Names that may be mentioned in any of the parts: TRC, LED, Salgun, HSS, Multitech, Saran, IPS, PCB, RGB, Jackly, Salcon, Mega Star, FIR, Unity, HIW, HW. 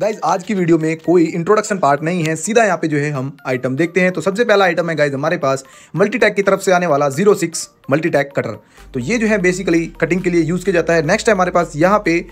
Guys आज की video में कोई इंट्रोडक्शन पार्ट नहीं है, सीधा यहाँ पे जो है हम आइटम देखते हैं। तो सबसे पहला आइटम है गाइज हमारे पास मल्टीटेक की तरफ से आने वाला 06 मल्टीटेक कटर। तो ये जो है बेसिकली कटिंग के लिए यूज़ किया जाता है। नेक्स्ट है हमारे पास यहाँ पे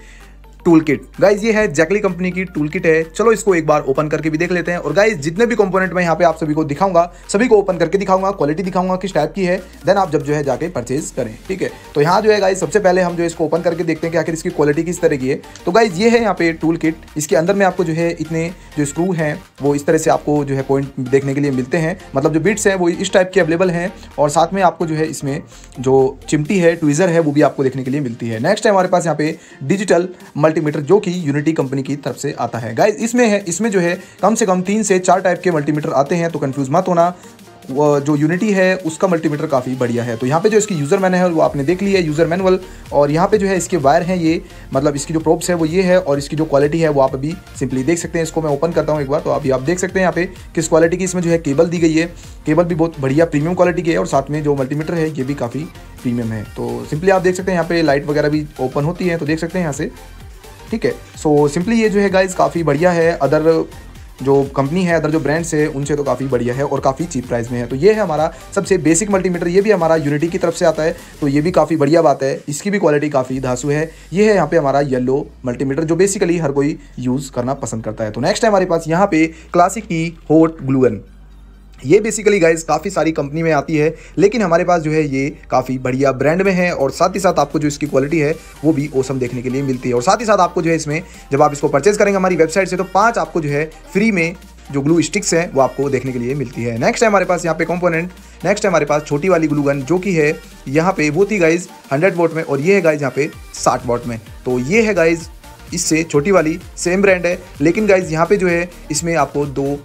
टूल किट। गाइज ये है जैकली कंपनी की टूल किट है। चलो इसको एक बार ओपन करके भी देख लेते हैं। और गाइज जितने भी कंपोनेंट मैं यहाँ पे आप सभी को दिखाऊंगा, सभी को ओपन करके दिखाऊंगा, क्वालिटी दिखाऊंगा किस टाइप की है, देन आप जब जो है जाके परचेज करें, ठीक है। तो यहाँ जो है गाइज सबसे पहले हम जो है इसको ओपन करके देखते हैं कि आखिर इसकी क्वालिटी किस तरह की है। तो गाइज ये है यहाँ पे टूल किट। इसके अंदर में आपको जो है इतने जो स्क्रू हैं वो इस तरह से आपको जो है पॉइंट देखने के लिए मिलते हैं, मतलब जो बिट्स हैं वो इस टाइप के अवेलेबल हैं। और साथ में आपको जो है इसमें जो चिमटी है, ट्वीज़र है, वो भी आपको देखने के लिए मिलती है। नेक्स्ट है हमारे पास यहाँ पे डिजिटल मल्टीमीटर जो कि यूनिटी कंपनी की तरफ से आता है। गाइज इसमें जो है कम से कम 3 से 4 टाइप के मल्टीमीटर आते हैं, तो कंफ्यूज मत होना। जो यूनिटी है उसका मल्टीमीटर काफ़ी बढ़िया है। तो यहाँ पे जो इसकी यूज़र मैनुअल है वो आपने देख ली है, यूज़र मैनुअल। और यहाँ पे जो है इसके वायर हैं, ये मतलब इसकी जो प्रोब्स है वो ये है। और इसकी जो क्वालिटी है वो आप अभी सिंपली देख सकते हैं। इसको मैं ओपन करता हूँ एक बार, तो अभी आप देख सकते हैं यहाँ पे किस क्वालिटी की इसमें जो है केबल दी गई है। केबल भी बहुत बढ़िया प्रीमियम क्वालिटी की है, और साथ में जो मल्टीमीटर है ये भी काफ़ी प्रीमियम है। तो सिंपली आप देख सकते हैं यहाँ पे लाइट वगैरह भी ओपन होती है, तो देख सकते हैं यहाँ से, ठीक है। सो सिंपली ये जो है गाइज काफ़ी बढ़िया है। अदर जो कंपनी है, अदर जो ब्रांड्स है, उनसे तो काफ़ी बढ़िया है और काफ़ी चीप प्राइस में है। तो ये है हमारा सबसे बेसिक मल्टीमीटर। ये भी हमारा यूनिटी की तरफ से आता है, तो ये भी काफ़ी बढ़िया बात है। इसकी भी क्वालिटी काफ़ी धांसू है। ये है यहाँ पे हमारा येलो मल्टीमीटर जो बेसिकली हर कोई यूज़ करना पसंद करता है। तो नेक्स्ट है हमारे पास यहाँ पे क्लासिक की हॉट ग्लूगन। ये बेसिकली गाइज काफ़ी सारी कंपनी में आती है, लेकिन हमारे पास जो है ये काफ़ी बढ़िया ब्रांड में है। और साथ ही साथ आपको जो इसकी क्वालिटी है वो भी औसम देखने के लिए मिलती है। और साथ ही साथ आपको जो है इसमें जब आप इसको परचेज करेंगे हमारी वेबसाइट से, तो 5 आपको जो है फ्री में जो ग्लू स्टिक्स हैं वो आपको देखने के लिए मिलती है। नेक्स्ट है हमारे पास यहाँ पे कंपोनेंट। नेक्स्ट है हमारे पास छोटी वाली ग्लू गन जो कि है यहाँ पे, वो थी गाइज 100 वॉट में, और ये है गाइज यहाँ पे 60 वॉट में। तो ये है गाइज इससे छोटी वाली, सेम ब्रांड है, लेकिन गाइज यहाँ पे जो है इसमें आपको 2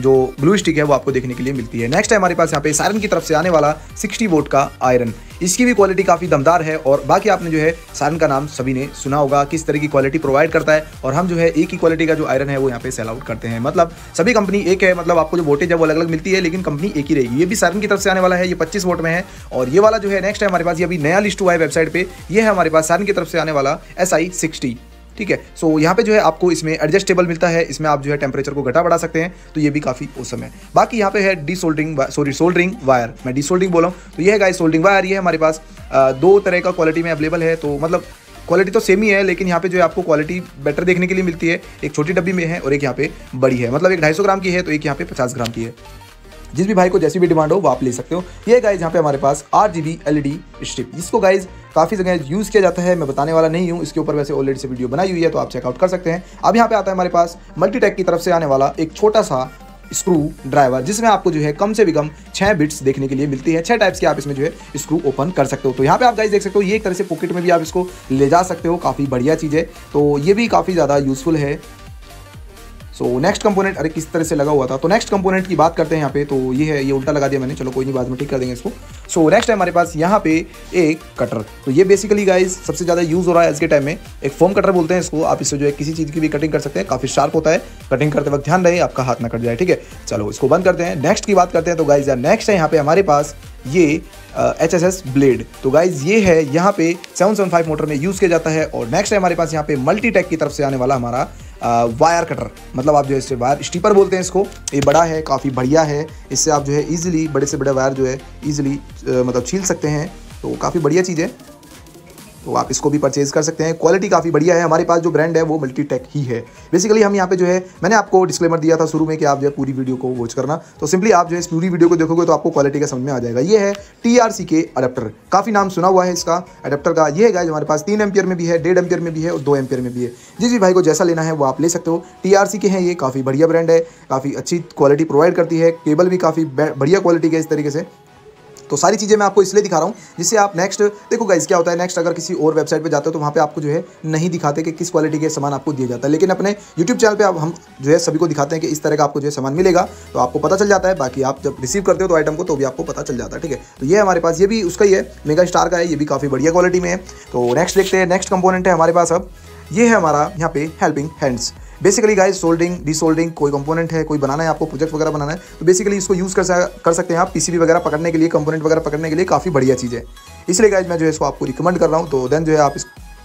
जो ग्लू स्टिक है वो आपको देखने के लिए मिलती है। नेक्स्ट है हमारे पास यहाँ पे सारन की तरफ से आने वाला 60 वोल्ट का आयरन। इसकी भी क्वालिटी काफ़ी दमदार है। और बाकी आपने जो है सारन का नाम सभी ने सुना होगा, किस तरह की क्वालिटी प्रोवाइड करता है। और हम जो है एक ही क्वालिटी का जो आयरन है वो यहाँ पे सेल आउट करते हैं, मतलब सभी कंपनी एक है, मतलब आपको जो वोल्टेज है वो अलग अलग मिलती है, लेकिन कंपनी एक ही रहेगी। ये भी सारन की तरफ से आने वाला है, ये 25 वोल्ट में है। और ये वाला जो है नेक्स्ट है हमारे पास, ये अभी नया लिस्ट हुआ है वेबसाइट पर, यह है हमारे पास सारन की तरफ से आने वाला SI 60, ठीक है। सो यहाँ पे जो है आपको इसमें एडजस्टेबल मिलता है, इसमें आप जो है टेम्परेचर को घटा बढ़ा सकते हैं, तो ये भी काफ़ी औसम है। बाकी यहाँ पे है सोल्डरिंग वायर, मैं डिसोल्डरिंग बोला हूँ, तो ये है गाइस सोल्डरिंग वायर। ये हमारे पास 2 तरह का क्वालिटी में अवेलेबल है, तो मतलब क्वालिटी तो सेम ही है, लेकिन यहाँ पे जो है आपको क्वालिटी बेटर देखने के लिए मिलती है। एक छोटी डब्बी में है और एक यहाँ पे बड़ी है, मतलब एक 250 ग्राम की है, तो एक यहाँ पे 50 ग्राम की है। जिस भी भाई को जैसी भी डिमांड हो वो आप ले सकते हो। ये गाइज यहाँ पे हमारे पास RGB LED स्ट्रिप, इसको गाइज काफ़ी जगह यूज़ किया जाता है, मैं बताने वाला नहीं हूँ। इसके ऊपर वैसे ऑलरेडी से वीडियो बनाई हुई है, तो आप चेकआउट कर सकते हैं। अब यहाँ पे आता है हमारे पास मल्टीटेक की तरफ से आने वाला एक छोटा सा स्क्रू ड्राइवर, जिसमें आपको जो है कम से भी कम 6 बिट्स देखने के लिए मिलती है। 6 टाइप्स के आप इसमें जो है स्क्रू ओपन कर सकते हो। तो यहाँ पे आप गाइस देख सकते हो, ये एक तरह से पॉकेट में भी आप इसको ले जा सकते हो, काफ़ी बढ़िया चीज़ है। तो ये भी काफ़ी ज़्यादा यूजफुल है। सो नेक्स्ट कंपोनेंट, अरे किस तरह से लगा हुआ था, तो नेक्स्ट कंपोनेंट की बात करते हैं यहाँ पे। तो ये है, ये उल्टा लगा दिया मैंने, चलो कोई नहीं, बाद में ठीक कर देंगे इसको। सो नेक्स्ट है हमारे पास यहाँ पे एक कटर। तो ये बेसिकली गाइज सबसे ज़्यादा यूज़ हो रहा है आज के टाइम में, एक फोम कटर बोलते हैं इसको। आप इससे जो है किसी चीज़ की भी कटिंग कर सकते हैं, काफ़ी शार्प होता है। कटिंग करते वक्त ध्यान रहे आपका हाथ ना कट जाए, ठीक है। चलो इसको बंद करते हैं, नेक्स्ट की बात करते हैं। तो गाइज यार नेक्स्ट है यहाँ पे हमारे पास ये HSS ब्लेड। तो गाइज ये है यहाँ पे 775 मोटर में यूज़ किया जाता है। और नेक्स्ट है हमारे पास यहाँ पे मल्टीटेक की तरफ से आने वाला हमारा वायर कटर, मतलब आप जो है इससे वायर स्टीपर बोलते हैं इसको। ये बड़ा है, काफ़ी बढ़िया है, इससे आप जो है ईजिली बड़े से बड़े वायर जो है ईजिली मतलब छील सकते हैं, तो काफ़ी बढ़िया चीज़ है। तो आप इसको भी परचेज़ कर सकते हैं, क्वालिटी काफ़ी बढ़िया है। हमारे पास जो ब्रांड है वो मल्टीटेक ही है। बेसिकली हम यहाँ पे जो है, मैंने आपको डिस्क्लेमर दिया था शुरू में कि आप जो है पूरी वीडियो को वॉच करना, तो सिंपली आप जो है इस पूरी वीडियो को देखोगे तो आपको क्वालिटी का समझ में आ जाएगा। ये है TRC के अडेप्टर, काफ़ी नाम सुना हुआ है इसका अडेप्टर का। ये है गाइस हमारे पास 3 एम्पियर में भी है, 1.5 एम्पियर में भी है और 2 एम्पियर में भी है। जिस भी भाई को जैसा लेना है वो आप ले सकते हो। TRC के हैं ये, काफ़ी बढ़िया ब्रांड है, काफ़ी अच्छी क्वालिटी प्रोवाइड करती है। केबल भी काफ़ी बढ़िया क्वालिटी के इस तरीके से। तो सारी चीज़ें मैं आपको इसलिए दिखा रहा हूँ जिससे आप नेक्स्ट देखो गाइस क्या होता है। नेक्स्ट अगर किसी और वेबसाइट पे जाते हो तो वहाँ पे आपको जो है नहीं दिखाते कि किस क्वालिटी के सामान आपको दिया जाता है, लेकिन अपने YouTube चैनल पे आप हम जो है सभी को दिखाते हैं कि इस तरह का आपको जो है सामान मिलेगा, तो आपको पता चल जाता है। बाकी आप जब रिसीव करते हो तो आइटम को, तो भी आपको पता चल जाता है, ठीक है। तो ये हमारे पास, ये भी उसका ही है, मेगा स्टार का है, ये भी काफ़ी बढ़िया क्वालिटी में है। तो नेक्स्ट देखते हैं, नेक्स्ट कंपोनेंट है हमारे पास। अब ये है हमारा यहाँ पे helping hands. Basically guys soldering, desoldering कोई कंपोनेंट है, कोई बनाना है आपको, प्रोजेक्ट वगैरह बनाना है, तो बेसिकली इसको यूज़ कर सकते हैं आप PCB वगैरह पकड़ने के लिए, कंपोनेंट वगैरह पकड़ने के लिए। काफ़ी बढ़िया चीज़ है, इसलिए गाइस मैं जो है इसको आपको रिकमेंड कर रहा हूँ। तो देन जो है आप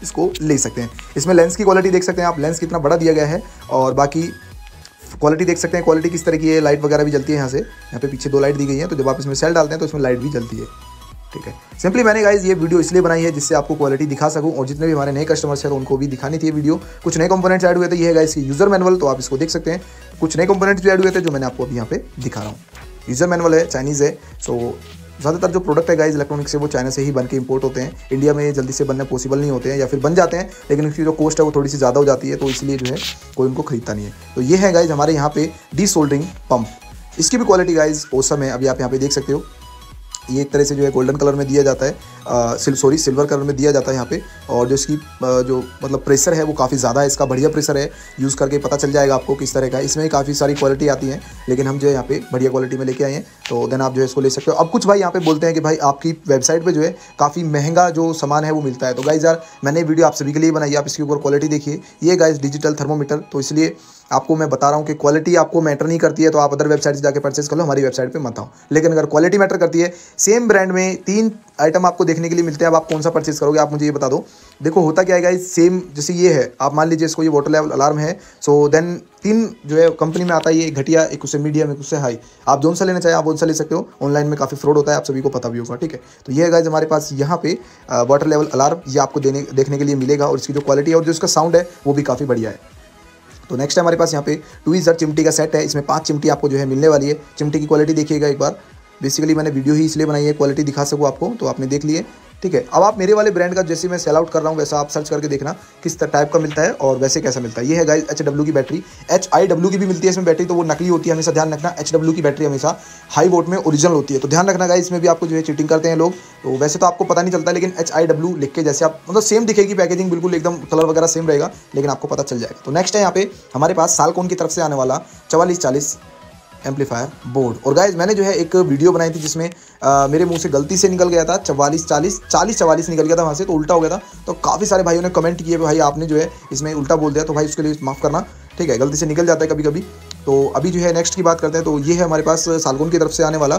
इसको ले सकते हैं। इसमें लेंस की क्वालिटी देख सकते हैं आप, लेंस कितना बड़ा दिया गया है और बाकी क्वालिटी देख सकते हैं, क्वालिटी किस तरह की है। लाइट वगैरह भी जलती है यहाँ से, यहाँ पे पीछे दो लाइट दी गई है, तो जब आप इसमें सेल डालते हैं तो इसमें लाइट भी जलती है। ठीक है, सिंपली मैंने गाइस ये वीडियो इसलिए बनाई है जिससे आपको क्वालिटी दिखा सकूं और जितने भी हमारे नए कस्टमर्स हैं उनको भी दिखानी थी वीडियो। कुछ नए कंपोनेंट्स ऐड हुए थे, ये है गाइस यूजर मैनुअल, तो आप इसको देख सकते हैं। कुछ नए कंपोनेंट्स भी ऐड हुए थे जो मैंने आपको अभी यहाँ पे दिखा रहा हूँ। यूजर मैनुअल है, चाइनीज़ है, सो ज़्यादातर जो प्रोडक्ट है गाइस इलेक्ट्रॉनिक्स से वो चाइना से ही बन के इंपोर्ट होते हैं, इंडिया में जल्दी से बनना पॉसिबल नहीं होते हैं या फिर बन जाते हैं लेकिन उसकी जो कॉस्ट है वो थोड़ी सी ज़्यादा हो जाती है, तो इसलिए जो है कोई उनको खरीदता नहीं है। तो ये है गाइस हमारे यहाँ पे डीसोल्डरिंग पंप, इसकी भी क्वालिटी गाइस औसम है। अभी आप यहाँ पे देख सकते हो ये एक तरह से जो है गोल्डन कलर में दिया जाता है, सिल्वर कलर में दिया जाता है यहाँ पे, और जो इसकी जो मतलब प्रेशर है वो काफ़ी ज़्यादा है, इसका बढ़िया प्रेशर है, यूज़ करके पता चल जाएगा आपको किस तरह का। इसमें काफ़ी सारी क्वालिटी आती है लेकिन हम जो है यहाँ पे बढ़िया क्वालिटी में लेके आए हैं, तो देन आप जो है इसको ले सकते हो। अब कुछ भाई यहाँ पे बोलते हैं कि भाई आपकी वेबसाइट पर जो है काफ़ी महंगा जो सामान है वो मिलता है, तो गाइज़ यार मैंने वीडियो आप सभी के लिए बनाई, आप इसके ऊपर क्वालिटी देखिए। ये गाइज़ डिजिटल थर्मोमीटर, तो इसलिए आपको मैं बता रहा हूँ कि क्वालिटी आपको मैटर नहीं करती है तो आप अदर वेबसाइट से जाकर परचेस कर लो, हमारी वेबसाइट पे मत आओ। लेकिन अगर क्वालिटी मैटर करती है, सेम ब्रांड में 3 आइटम आपको देखने के लिए मिलते हैं, अब आप कौन सा परचेस करोगे आप मुझे ये बता दो। देखो होता क्या है गाइस, सेम जैसे ये है, आप मान लीजिए इसको ये वाटर लेवल अलार्म है, सो देन 3 जो है कंपनी में आता है, ये घटिया, एक उससे मीडियम, एक उससे हाई, आप जो सा लेना चाहिए आप वो सा ले सकते हो। ऑनलाइन में काफ़ी फ्रॉड होता है, आप सभी को पता भी होगा। ठीक है, तो ये है गाइस हमारे पास यहाँ पे वाटर लेवल अलार्म, ये आपको देखने के लिए मिलेगा, और इसकी जो क्वालिटी है और जो इसका साउंड है वो भी काफ़ी बढ़िया है। तो नेक्स्ट हमारे पास यहाँ पे ट्वीज़र चिमटी का सेट है, इसमें 5 चिमटी आपको जो है मिलने वाली है। चिमटी की क्वालिटी देखिएगा एक बार, बेसिकली मैंने वीडियो ही इसलिए बनाई है क्वालिटी दिखा सकूँ आपको, तो आपने देख लिए। ठीक है, अब आप मेरे वाले ब्रांड का जैसे मैं सेल आउट कर रहा हूँ वैसा आप सर्च करके देखना किस टाइप का मिलता है और वैसे कैसा मिलता है। ये है गाइस HW की बैटरी, HIW की भी मिलती है इसमें बैटरी, तो वो नकली होती है, हमेशा ध्यान रखना। HW की बैटरी हमेशा हाई वोल्ट में ओरिजिनल होती है, तो ध्यान रखना गाइस, इसमें भी आपको जो है चीटिंग करते हैं लोग, तो वैसे तो आपको पता नहीं चलता लेकिन HIW लिख के जैसे आप मतलब सेम दिखेगी पैकेजिंग, बिल्कुल एकदम कलर वगैरह सेम रहेगा लेकिन आपको पता चल जाएगा। तो नेक्स्ट है यहाँ पे हमारे पास सालकोन की तरफ से आने वाला 4440 एम्पलीफायर बोर्ड, और गाइज मैंने जो है एक वीडियो बनाई थी जिसमें मेरे मुंह से गलती से निकल गया था 4440 निकल गया था वहाँ से, तो उल्टा हो गया था। तो काफ़ी सारे भाइयों ने कमेंट किए भाई आपने जो है इसमें उल्टा बोल दिया, तो भाई उसके लिए माफ़ करना, ठीक है गलती से निकल जाता है कभी कभी। तो अभी जो है नेक्स्ट की बात करते हैं, तो ये है हमारे पास सालगुन की तरफ से आने वाला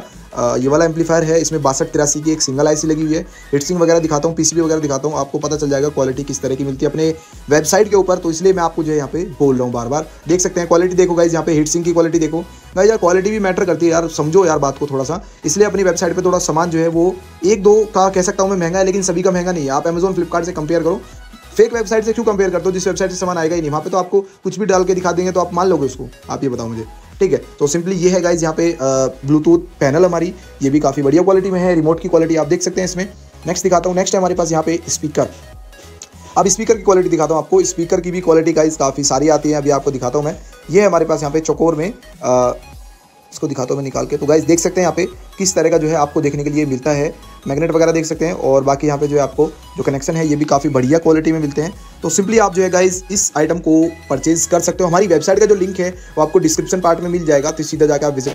ये वाला एम्पलीफायर है, इसमें 6283 की एक सिंगल आईसी लगी हुई है। हेडसिंग वगैरह दिखाता हूँ, पीसीबी वगैरह दिखाता हूँ, आपको पता चल जाएगा क्वालिटी किस तरह की मिलती है अपने वेबसाइट के ऊपर, तो इसलिए मैं आपको जो है यहाँ पे बोल रहा हूँ बार बार। देख सकते हैं क्वालिटी देखो गाइज, यहाँ पे हेडसिंग की क्वालिटी देखो गाइज, यार क्वालिटी भी मैटर करती है यार, समझो यार बात को थोड़ा सा। इसलिए अपनी वेबसाइट पर थोड़ा सामान जो है वो 1-2 का कह सकता हूँ मैं महंगा है, लेकिन सभी का महंगा नहीं है। आप अमेजोन फ्लिपकार्ट से कंपेयर करो, फेक वेबसाइट से क्यों कंपेयर करते हो जिस वेबसाइट से सामान आएगा ही नहीं, वहाँ पे तो आपको कुछ भी डाल के दिखा देंगे तो आप मान लोगे उसको, आप ये बताओ मुझे। ठीक है, तो सिंपली ये है गाइज यहाँ पे ब्लूटूथ पैनल हमारी, ये भी काफ़ी बढ़िया क्वालिटी में है, रिमोट की क्वालिटी आप देख सकते हैं इसमें। नेक्स्ट दिखाता हूँ, नेक्स्ट है हमारे पास यहाँ पे स्पीकर, अब स्पीकर की क्वालिटी दिखाता हूँ आपको। स्पीकर की भी क्वालिटी गाइज काफ़ी सारी आती है, अभी आपको दिखाता हूँ मैं। ये हमारे पास यहाँ पे चौकोर में इसको दिखाता हूँ मैं निकाल के, तो गाइज देख सकते हैं यहाँ पे किस तरह का जो है आपको देखने के लिए मिलता है, मैग्नेट वगैरह देख सकते हैं, और बाकी यहाँ पे जो है आपको जो कनेक्शन है ये भी काफ़ी बढ़िया क्वालिटी में मिलते हैं। तो सिंपली आप जो है गाइज इस आइटम को परचेज कर सकते हो, हमारी वेबसाइट का जो लिंक है वो आपको डिस्क्रिप्शन पार्ट में मिल जाएगा, तो सीधा जाकर आप विजिट